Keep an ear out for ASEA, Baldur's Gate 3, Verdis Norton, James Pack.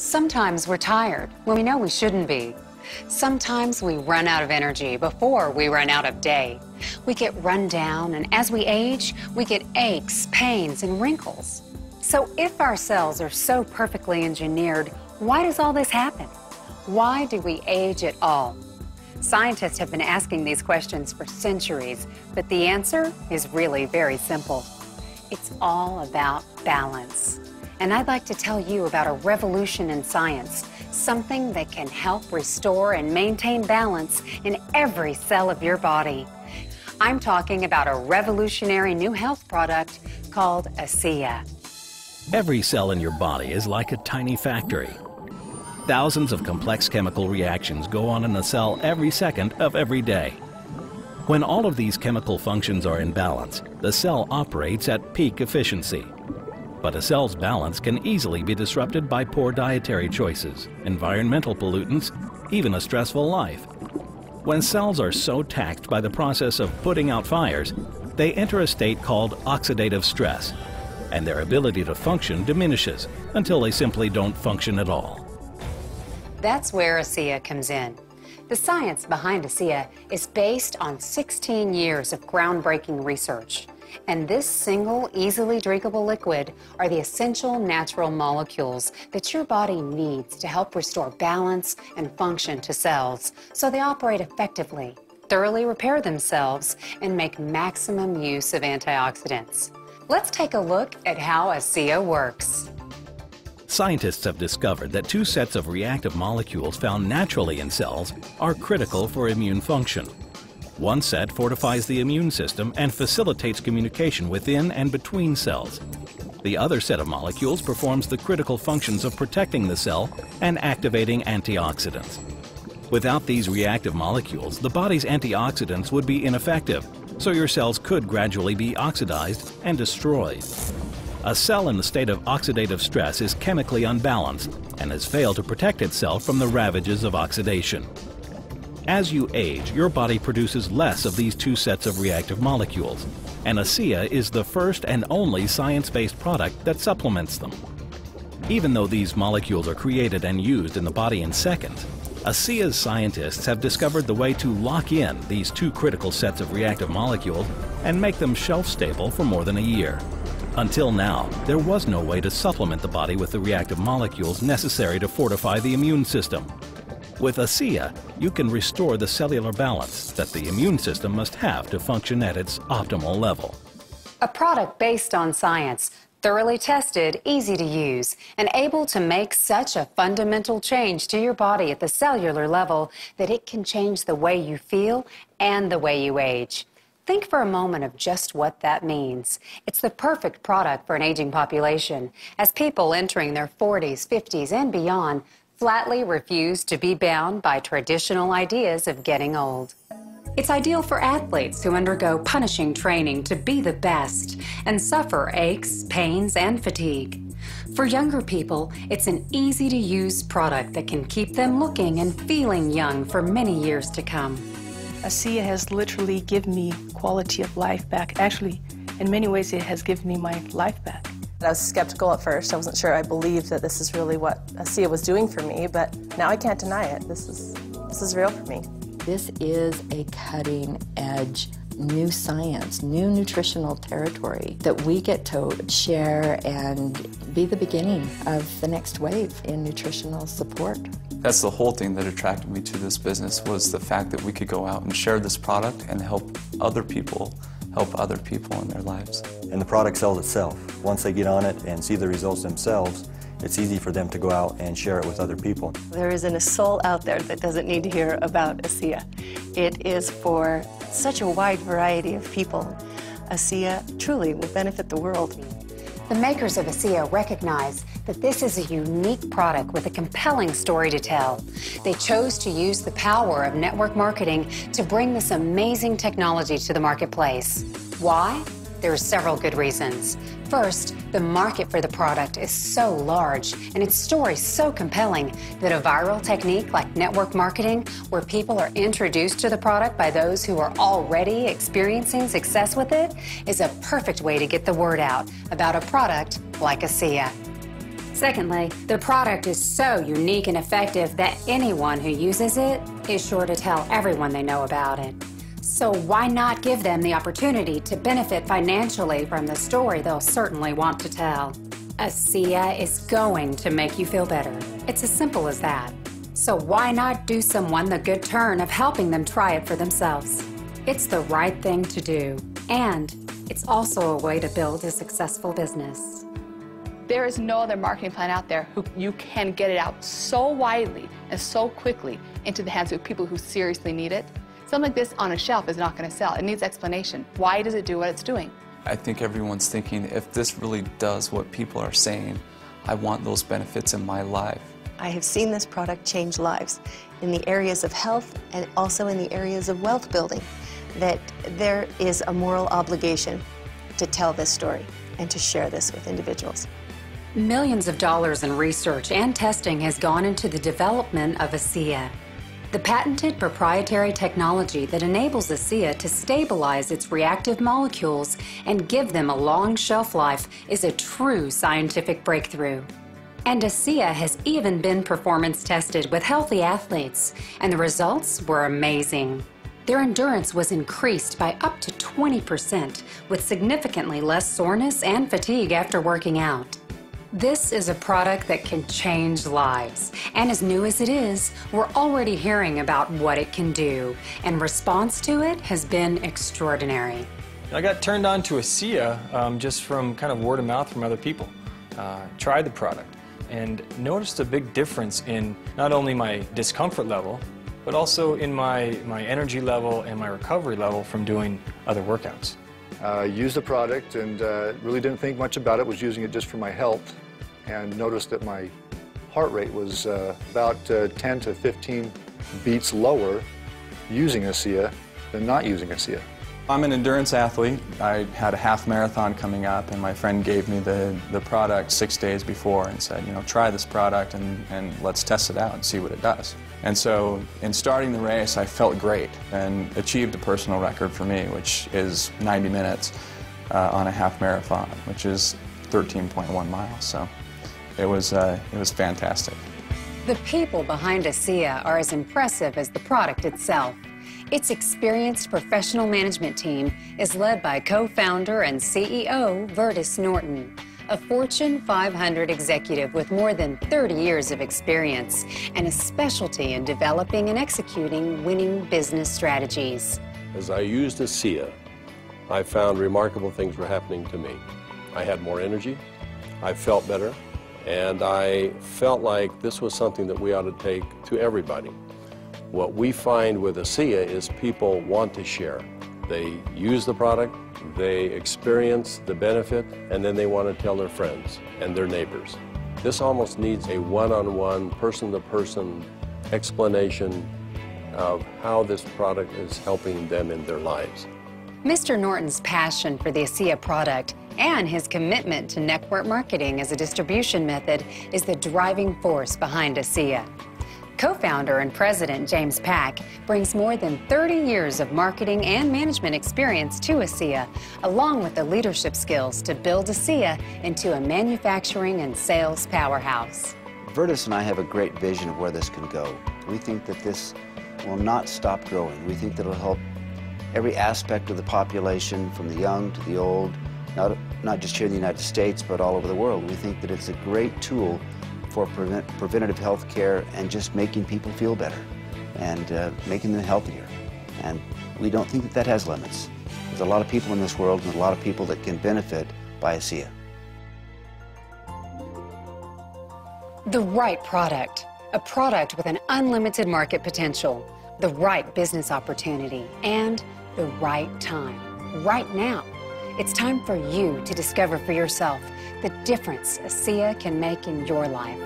Sometimes we're tired when we know we shouldn't be. Sometimes we run out of energy before we run out of day. We get run down, and as we age, we get aches, pains, and wrinkles. So if our cells are so perfectly engineered, why does all this happen? Why do we age at all? Scientists have been asking these questions for centuries, but the answer is really very simple. It's all about balance. And I'd like to tell you about a revolution in science, something that can help restore and maintain balance in every cell of your body. I'm talking about a revolutionary new health product called ASEA. Every cell in your body is like a tiny factory. Thousands of complex chemical reactions go on in a cell every second of every day. When all of these chemical functions are in balance, the cell operates at peak efficiency. But a cell's balance can easily be disrupted by poor dietary choices, environmental pollutants, even a stressful life. When cells are so taxed by the process of putting out fires, they enter a state called oxidative stress, and their ability to function diminishes until they simply don't function at all. That's where ASEA comes in. The science behind ASEA is based on 16 years of groundbreaking research. And this single, easily drinkable liquid are the essential natural molecules that your body needs to help restore balance and function to cells so they operate effectively, thoroughly repair themselves, and make maximum use of antioxidants. Let's take a look at how ASEA works. Scientists have discovered that two sets of reactive molecules found naturally in cells are critical for immune function. One set fortifies the immune system and facilitates communication within and between cells. The other set of molecules performs the critical functions of protecting the cell and activating antioxidants. Without these reactive molecules, the body's antioxidants would be ineffective, so your cells could gradually be oxidized and destroyed. A cell in the state of oxidative stress is chemically unbalanced and has failed to protect itself from the ravages of oxidation. As you age, your body produces less of these two sets of reactive molecules, and ASEA is the first and only science-based product that supplements them. Even though these molecules are created and used in the body in seconds, ASEA's scientists have discovered the way to lock in these two critical sets of reactive molecules and make them shelf-stable for more than a year. Until now, there was no way to supplement the body with the reactive molecules necessary to fortify the immune system. With ASEA, you can restore the cellular balance that the immune system must have to function at its optimal level. A product based on science, thoroughly tested, easy to use, and able to make such a fundamental change to your body at the cellular level that it can change the way you feel and the way you age. Think for a moment of just what that means. It's the perfect product for an aging population, as people entering their 40s, 50s, and beyond flatly refuse to be bound by traditional ideas of getting old. It's ideal for athletes who undergo punishing training to be the best and suffer aches, pains, and fatigue. For younger people, it's an easy-to-use product that can keep them looking and feeling young for many years to come. ASEA has literally given me quality of life back. Actually, in many ways, it has given me my life back. I was skeptical at first. I wasn't sure I believed that this is really what ASEA was doing for me, but now I can't deny it. This is real for me. This is a cutting-edge new science, new nutritional territory that we get to share and be the beginning of the next wave in nutritional support. That's the whole thing that attracted me to this business, was the fact that we could go out and share this product and help other people in their lives. And the product sells itself. Once they get on it and see the results themselves, it's easy for them to go out and share it with other people. There isn't a soul out there that doesn't need to hear about ASEA. It is for such a wide variety of people. ASEA truly will benefit the world. The makers of ASEA recognize that this is a unique product with a compelling story to tell. They chose to use the power of network marketing to bring this amazing technology to the marketplace. Why? There are several good reasons. First, the market for the product is so large and its story so compelling that a viral technique like network marketing, where people are introduced to the product by those who are already experiencing success with it, is a perfect way to get the word out about a product like ASEA. Secondly, the product is so unique and effective that anyone who uses it is sure to tell everyone they know about it. So why not give them the opportunity to benefit financially from the story they'll certainly want to tell? ASEA is going to make you feel better. It's as simple as that. So why not do someone the good turn of helping them try it for themselves? It's the right thing to do, and it's also a way to build a successful business. There is no other marketing plan out there who you can get it out so widely and so quickly into the hands of people who seriously need it. Something like this on a shelf is not going to sell. It needs explanation. Why does it do what it's doing? I think everyone's thinking, if this really does what people are saying, I want those benefits in my life. I have seen this product change lives in the areas of health and also in the areas of wealth building, that there is a moral obligation to tell this story and to share this with individuals. Millions of dollars in research and testing has gone into the development of ASEA, the patented proprietary technology that enables ASEA to stabilize its reactive molecules and give them a long shelf life is a true scientific breakthrough. And ASEA has even been performance tested with healthy athletes, and the results were amazing. Their endurance was increased by up to 20% with significantly less soreness and fatigue after working out. This is a product that can change lives, and as new as it is, we're already hearing about what it can do, and response to it has been extraordinary. I got turned on to ASEA just from kind of word of mouth from other people. Tried the product and noticed a big difference in not only my discomfort level, but also in my energy level and my recovery level from doing other workouts. Used the product and really didn't think much about it, was using it just for my health, and noticed that my heart rate was about 10 to 15 beats lower using ASEA than not using ASEA. I'm an endurance athlete. I had a half marathon coming up, and my friend gave me the product 6 days before and said, you know, try this product and let's test it out and see what it does. And so in starting the race, I felt great and achieved a personal record for me, which is 90 minutes on a half marathon, which is 13.1 miles. So it was fantastic. The people behind ASEA are as impressive as the product itself. Its experienced professional management team is led by co-founder and CEO Verdis Norton, a Fortune 500 executive with more than 30 years of experience and a specialty in developing and executing winning business strategies. As I used ASEA, I found remarkable things were happening to me. I had more energy, I felt better, and I felt like this was something that we ought to take to everybody. What we find with ASEA is people want to share. They use the product, they experience the benefit, and then they want to tell their friends and their neighbors. This almost needs a one-on-one, person-to-person explanation of how this product is helping them in their lives. Mr. Norton's passion for the ASEA product and his commitment to network marketing as a distribution method is the driving force behind ASEA. Co-founder and president James Pack brings more than 30 years of marketing and management experience to ASEA, along with the leadership skills to build ASEA into a manufacturing and sales powerhouse. Verdis and I have a great vision of where this can go. We think that this will not stop growing. We think that it'll help every aspect of the population, from the young to the old, not just here in the United States, but all over the world. We think that it's a great tool for preventative health care and just making people feel better and making them healthier. And we don't think that that has limits. There's a lot of people in this world and a lot of people that can benefit by ASEA. The right product, a product with an unlimited market potential, the right business opportunity, and the right time, right now. It's time for you to discover for yourself the difference ASEA can make in your life.